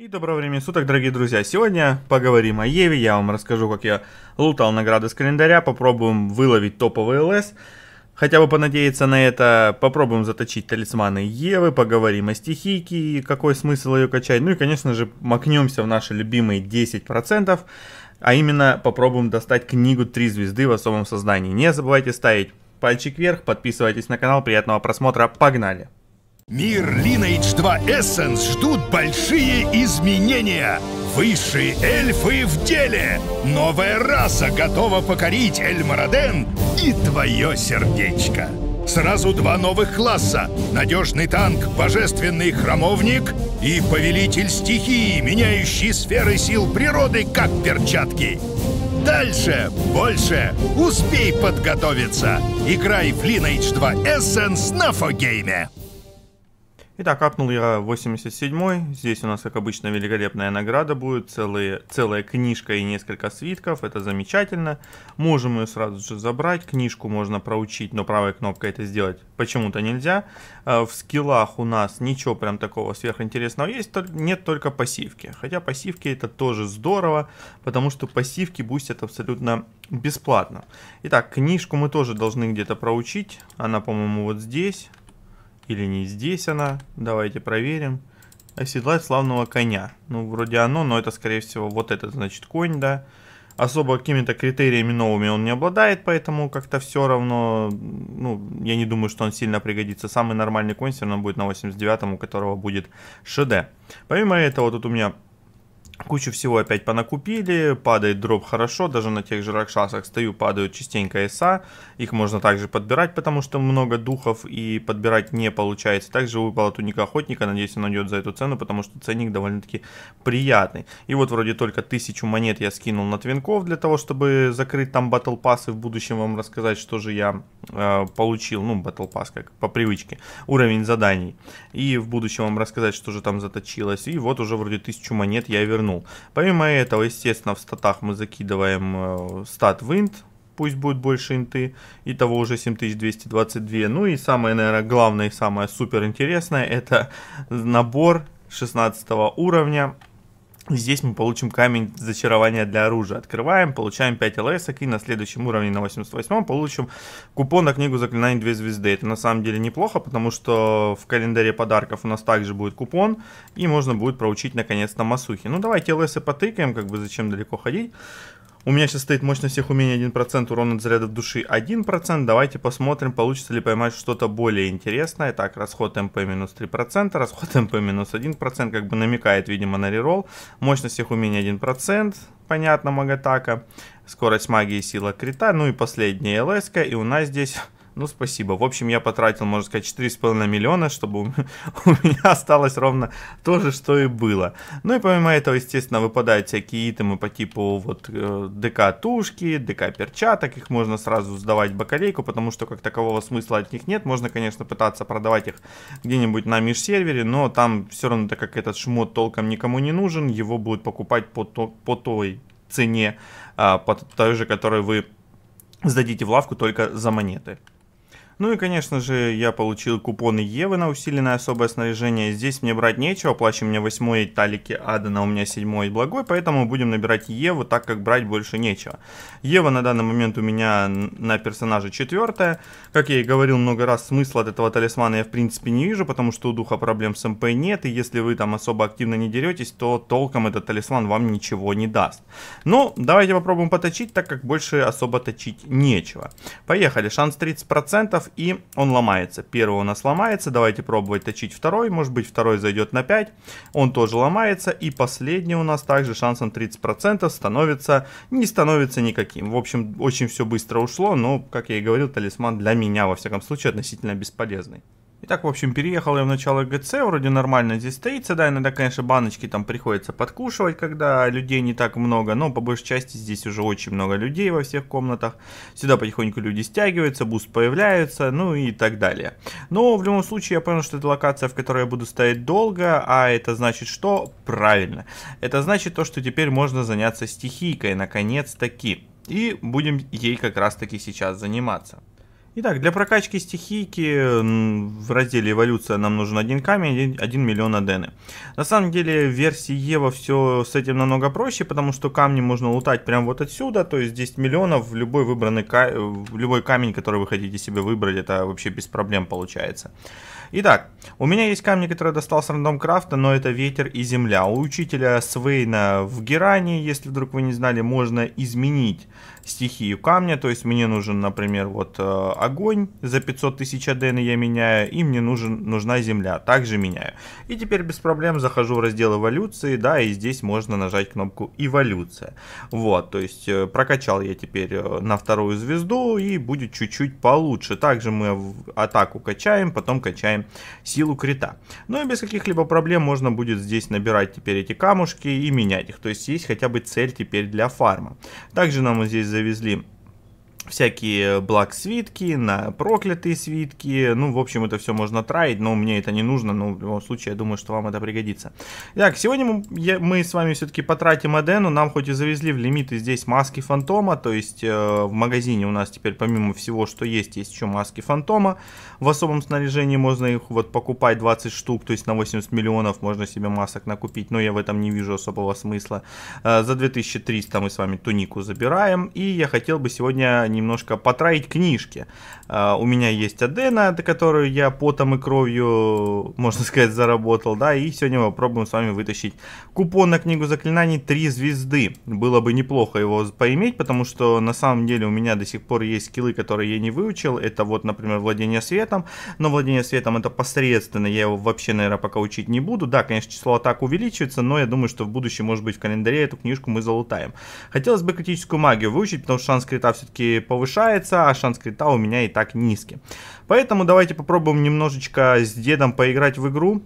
И доброго времени суток, дорогие друзья. Сегодня поговорим о Еве, я вам расскажу, как я лутал награды с календаря, попробуем выловить топовый ЛС, хотя бы понадеяться на это, попробуем заточить талисманы Евы, поговорим о стихийке, какой смысл ее качать, ну и, конечно же, макнемся в наши любимые 10%, а именно попробуем достать книгу 3 звезды в особом создании. Не забывайте ставить пальчик вверх, подписывайтесь на канал, приятного просмотра, погнали! Мир Lineage 2 Essence ждут большие изменения. Высшие эльфы в деле. Новая раса готова покорить Эль-Мараден и твое сердечко. Сразу два новых класса. Надежный танк, божественный храмовник и повелитель стихии, меняющий сферы сил природы, как перчатки. Дальше, больше, успей подготовиться. Играй в Lineage 2 Essence на 4game. Итак, капнул я 87-й, здесь у нас, как обычно, великолепная награда будет, целая книжка и несколько свитков, это замечательно. Можем ее сразу же забрать, книжку можно проучить, но правой кнопкой это сделать почему-то нельзя. В скиллах у нас ничего прям такого сверхинтересного есть, нет только пассивки. Хотя пассивки это тоже здорово, потому что пассивки бустят абсолютно бесплатно. Итак, книжку мы тоже должны где-то проучить, она, по-моему, вот здесь. Или не здесь она? Давайте проверим. Оседлать славного коня. Ну, вроде оно, но это, скорее всего, вот этот, значит, конь, да. Особо какими-то критериями новыми он не обладает, поэтому как-то все равно... Ну, я не думаю, что он сильно пригодится. Самый нормальный конь все равно будет на 89-м, у которого будет ШД. Помимо этого, тут у меня... Кучу всего опять понакупили, падает дроп хорошо, даже на тех же ракшасах стою, падают частенько эса, их можно также подбирать, потому что много духов и подбирать не получается. Также выпала туника охотника, надеюсь, он найдет за эту цену, потому что ценник довольно-таки приятный. И вот вроде только 1000 монет я скинул на твинков для того, чтобы закрыть там батл пассы, в будущем вам рассказать, что же я получил, ну батл пасс как по привычке, уровень заданий. И в будущем вам рассказать, что же там заточилось, и вот уже вроде 1000 монет я вернул. Помимо этого, естественно, в статах мы закидываем стат в инт, пусть будет больше инты, итого уже 7222. Ну и самое, наверное, главное и самое супер интересное, это набор 16 уровня. Здесь мы получим камень зачарования для оружия. Открываем, получаем 5 ЛС, и на следующем уровне, на 88-м, получим купон на книгу заклинаний 2 звезды. Это на самом деле неплохо, потому что в календаре подарков у нас также будет купон, и можно будет проучить наконец-то масухи. Ну давайте ЛС потыкаем, как бы зачем далеко ходить. У меня сейчас стоит мощность всех умений 1%, урон от зарядов души 1%. Давайте посмотрим, получится ли поймать что-то более интересное. Так, расход МП минус 3%, расход МП минус 1%, как бы намекает, видимо, на реролл. Мощность всех умений 1%, понятно, магатака. Скорость магии, сила крита, ну и последняя ЛС-ка. И у нас здесь... Ну, спасибо. В общем, я потратил, можно сказать, 4,5 миллиона, чтобы у меня осталось ровно то же, что и было. Ну и помимо этого, естественно, выпадают всякие итемы по типу вот ДК-тушки, ДК-перчаток. Их можно сразу сдавать в бакалейку, потому что как такового смысла от них нет. Можно, конечно, пытаться продавать их где-нибудь на межсервере, но там все равно, так как этот шмот толком никому не нужен, его будут покупать по той цене, по той же, которую вы сдадите в лавку только за монеты. Ну и, конечно же, я получил купоны Евы на усиленное особое снаряжение. Здесь мне брать нечего, плащ у меня 8-й, талики Адана у меня 7-й, благой, поэтому будем набирать Еву, так как брать больше нечего. Ева на данный момент у меня на персонаже 4-я. Как я и говорил много раз, смысла от этого талисмана я в принципе не вижу, потому что у духа проблем с МП нет, и если вы там особо активно не деретесь, то толком этот талисман вам ничего не даст. Ну, давайте попробуем поточить, так как больше особо точить нечего. Поехали, шанс 30%. И он ломается. Первый у нас ломается. Давайте пробовать точить второй. Может быть, второй зайдет на 5. Он тоже ломается. И последний у нас также шансом 30% не становится никаким. В общем, очень все быстро ушло. Но, как я и говорил, талисман для меня, во всяком случае, относительно бесполезный. Итак, в общем, переехал я в начало ГЦ, вроде нормально здесь стоится, да, иногда, конечно, баночки там приходится подкушивать, когда людей не так много, но по большей части здесь уже очень много людей во всех комнатах, сюда потихоньку люди стягиваются, буст появляется, ну и так далее. Но в любом случае я понял, что это локация, в которой я буду стоять долго, а это значит что? Правильно, это значит то, что теперь можно заняться стихийкой, наконец-таки, и будем ей как раз-таки сейчас заниматься. Итак, для прокачки стихийки в разделе «Эволюция» нам нужен один камень и 1 миллион адены. На самом деле в версии Ева все с этим намного проще, потому что камни можно лутать прямо вот отсюда, то есть 10 миллионов, любой выбранный любой камень, который вы хотите себе выбрать, это вообще без проблем получается. Итак, у меня есть камни, которые достал с рандомкрафта, но это ветер и земля. У учителя Свейна в Герании, если вдруг вы не знали, можно изменить стихию камня, то есть мне нужен, например, вот огонь за 500 тысяч адены я меняю, и мне нужна земля, также меняю. И теперь без проблем захожу в раздел эволюции, да, и здесь можно нажать кнопку эволюция. Вот, то есть прокачал я теперь на 2-ю звезду, и будет чуть-чуть получше. Также мы атаку качаем, потом качаем силу крита. Ну и без каких-либо проблем можно будет здесь набирать теперь эти камушки и менять их, то есть есть хотя бы цель теперь для фарма. Также нам здесь завезли всякие благ свитки, на проклятые свитки, ну в общем это все можно траить, но мне это не нужно, но в любом случае я думаю, что вам это пригодится. Итак, сегодня мы с вами все-таки потратим адену, нам хоть и завезли в лимиты здесь маски фантома, то есть в магазине у нас теперь помимо всего, что есть еще маски фантома, в особом снаряжении можно их вот покупать 20 штук, то есть на 80 миллионов можно себе масок накупить, но я в этом не вижу особого смысла. За 2300 мы с вами тунику забираем, и я хотел бы сегодня немножко потратить книжки. У меня есть адена, которую я потом и кровью, можно сказать, заработал, да, и сегодня мы попробуем с вами вытащить купон на книгу заклинаний 3 звезды. Было бы неплохо его поиметь, потому что на самом деле у меня до сих пор есть скиллы, которые я не выучил. Это вот, например, владение светом, но владение светом это посредственно, я его вообще, наверное, пока учить не буду. Да, конечно, число атак увеличивается, но я думаю, что в будущем, может быть, в календаре эту книжку мы залутаем. Хотелось бы критическую магию выучить, потому что шанс крита все-таки повышается, а шанс крита у меня и так низкий. Поэтому давайте попробуем немножечко с дедом поиграть в игру.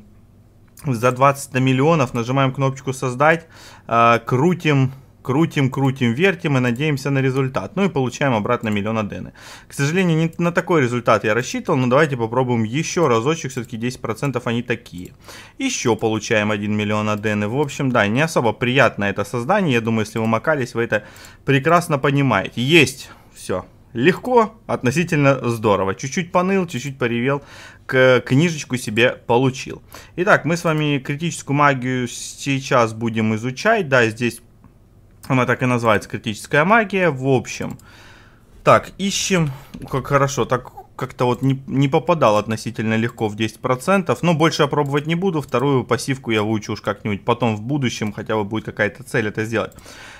За 20 миллионов нажимаем кнопочку создать, крутим, вертим и надеемся на результат. Ну и получаем обратно миллион адены. К сожалению, не на такой результат я рассчитывал, но давайте попробуем еще разочек, все-таки 10% они такие. Еще получаем 1 миллион адены. В общем, да, не особо приятно это создание. Я думаю, если вы макались, вы это прекрасно понимаете. Есть! Все. Легко, относительно здорово. Чуть-чуть поныл, чуть-чуть поревел, книжечку себе получил. Итак, мы с вами критическую магию сейчас будем изучать. Да, здесь она так и называется, критическая магия. В общем, так, ищем, как хорошо, так как-то вот не попадал относительно легко в 10%, но больше я пробовать не буду, вторую пассивку я выучу уж как-нибудь потом в будущем, хотя бы будет какая-то цель это сделать.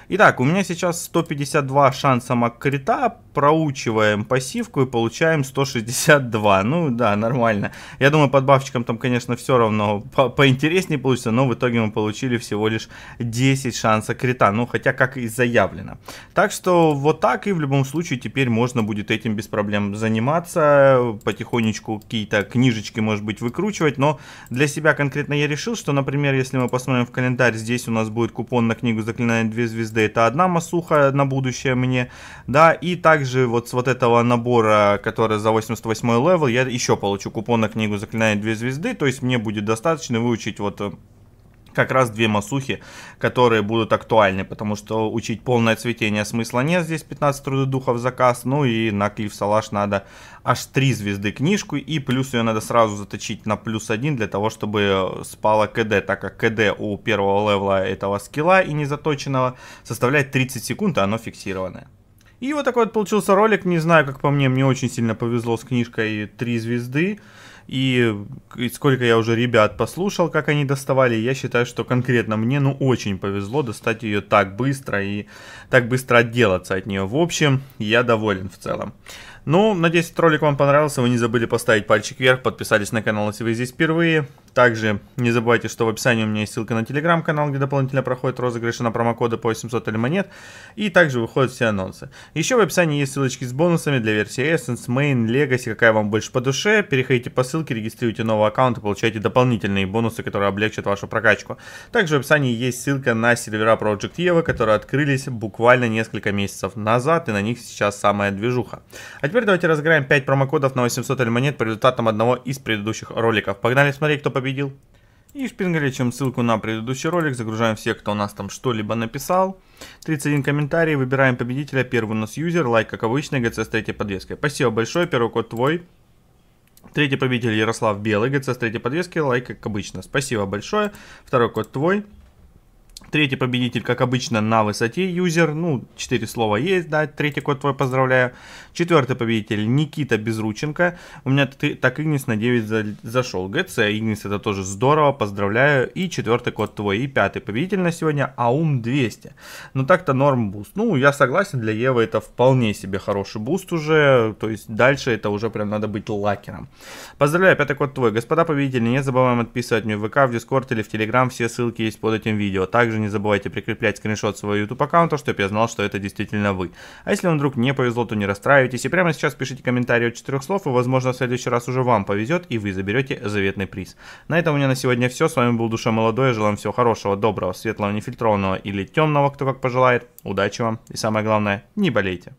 Итак, у меня сейчас 152 шанса маккрита, проучиваем пассивку и получаем 162, ну да, нормально. Я думаю, под бафчиком там, конечно, все равно поинтереснее получится, но в итоге мы получили всего лишь 10 шанса крита, ну хотя как и заявлено. Так что вот так и в любом случае теперь можно будет этим без проблем заниматься, потихонечку какие-то книжечки, может быть, выкручивать, но для себя конкретно я решил, что, например, если мы посмотрим в календарь, здесь у нас будет купон на книгу заклинаний 2 звезды, это одна масуха на будущее мне, да, и также вот с вот этого набора, который за 88 левел, я еще получу купон на книгу заклинаний 2 звезды, то есть мне будет достаточно выучить вот как раз 2 масухи, которые будут актуальны, потому что учить полное цветение смысла нет, здесь 15 трудов духов заказ, ну и на Клифф Салаш надо аж 3 звезды книжку, и плюс ее надо сразу заточить на +1 для того, чтобы спала КД, так как КД у первого левла этого скилла и незаточенного составляет 30 секунд, а оно фиксированное. И вот такой вот получился ролик, не знаю, как по мне, мне очень сильно повезло с книжкой 3 звезды. И сколько я уже ребят послушал, как они доставали, я считаю, что конкретно мне, ну, очень повезло достать ее так быстро и так быстро отделаться от нее. В общем, я доволен в целом. Ну, надеюсь, этот ролик вам понравился. Вы не забыли поставить пальчик вверх, подписались на канал, если вы здесь впервые. Также не забывайте, что в описании у меня есть ссылка на телеграм-канал, где дополнительно проходят розыгрыши на промокоды по 800 или монет. И также выходят все анонсы. Еще в описании есть ссылочки с бонусами для версии Essence, Main, Legacy, какая вам больше по душе. Переходите по ссылке, регистрируйте новый аккаунт и получайте дополнительные бонусы, которые облегчат вашу прокачку. Также в описании есть ссылка на сервера Project Eva, которые открылись буквально несколько месяцев назад, и на них сейчас самая движуха. Теперь давайте разыграем 5 промокодов на 800 или монет по результатам одного из предыдущих роликов. Погнали смотреть, кто победил. И шпингалечим ссылку на предыдущий ролик, загружаем всех, кто у нас там что-либо написал. 31 комментарий, выбираем победителя, первый у нас юзер, лайк как обычно, ГЦ с третьей подвеской. Спасибо большое, первый код твой. Третий победитель Ярослав Белый, ГЦ с третьей подвески, лайк как обычно. Спасибо большое, второй код твой. Третий победитель, как обычно, на высоте юзер. Ну, 4 слова есть, да. Третий код твой, поздравляю. Четвертый победитель Никита Безрученко. У меня так Игнис на 9 зашел. ГЦ, Игнис, это тоже здорово, поздравляю. И четвертый код твой. И пятый победитель на сегодня Аум 200. Ну, так-то норм буст. Ну, я согласен, для Евы это вполне себе хороший буст уже. То есть, дальше это уже прям надо быть лакером. Поздравляю, пятый код твой. Господа победители, не забываем отписывать мне в ВК, в Дискорд или в Телеграм. Все ссылки есть под этим видео. Также не забывайте прикреплять скриншот своего YouTube аккаунта, чтобы я знал, что это действительно вы. А если вам вдруг не повезло, то не расстраивайтесь. И прямо сейчас пишите комментарий от 4 слов, и возможно в следующий раз уже вам повезет, и вы заберете заветный приз. На этом у меня на сегодня все. С вами был Dushoy Molodoy. Желаем всего хорошего, доброго, светлого, нефильтрованного или темного, кто как пожелает. Удачи вам и самое главное, не болейте.